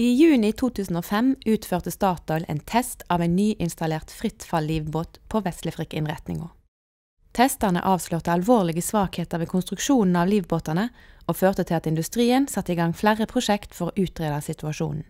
I juni 2005 utførte Statoll en test av en nyinstallert frittfall-livbåt på Vestlifrik-innretninga. Testene avslørte alvorlige svakheter ved konstruksjonen av livbåtene og førte til at industrien satte i gang flere prosjekt for å utrede situasjonen.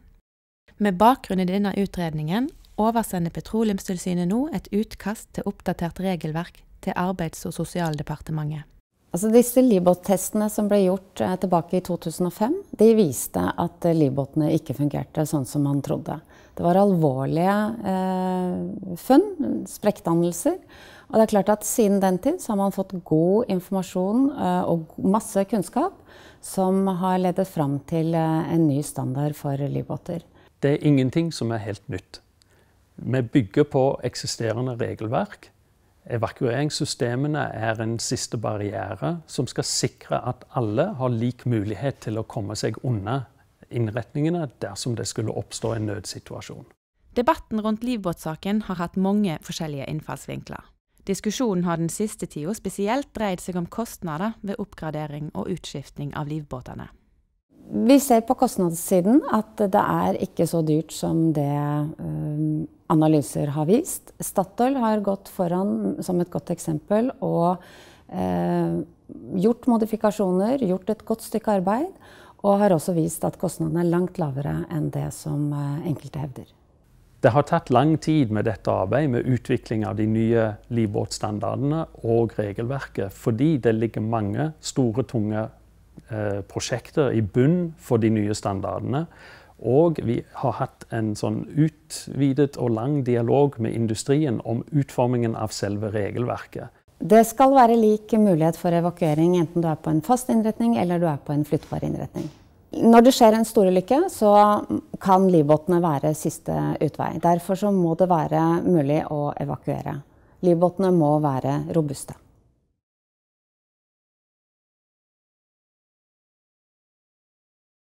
Med bakgrunn i denne utredningen oversender Petroleumstilsynet nå et utkast til oppdatert regelverk til Arbeids- og sosialdepartementet. Disse livbåttestene som ble gjort tilbake i 2005, de viste at livbåtene ikke fungerte sånn som man trodde. Det var alvorlige funn, sprekkdannelser, og det er klart at siden den tid så har man fått god informasjon og masse kunnskap som har ledet fram til en ny standard for livbåter. Det er ingenting som er helt nytt. Vi bygger på eksisterende regelverk. Evakueringssystemene er en siste barriere som skal sikre at alle har lik mulighet til å komme seg unna innretningene dersom det skulle oppstå en nødsituasjon. Debatten rundt livbåtsaken har hatt mange forskjellige innfallsvinkler. Diskusjonen har den siste tida spesielt dreid seg om kostnader ved oppgradering og utskiftning av livbåtene. Vi ser på kostnadssiden at det er ikke så dyrt som det analyser har vist. Statoll har gått foran som et godt eksempel og gjort modifikasjoner, gjort et godt stykke arbeid, og har også vist at kostnadene er langt lavere enn det som enkelte hevder. Det har tatt lang tid med dette arbeidet, med utvikling av de nye livbåtstandardene og regelverket, fordi det ligger mange store, tunge prosjekter i bunn for de nye standardene. Og vi har hatt en sånn utvidet og lang dialog med industrien om utformingen av selve regelverket. Det skal være lik mulighet for evakuering enten du er på en fast innretning eller du er på en flyttbar innretning. Når det skjer en storulykke, så kan livbåtene være siste utvei. Derfor så må det være mulig å evakuere. Livbåtene må være robuste.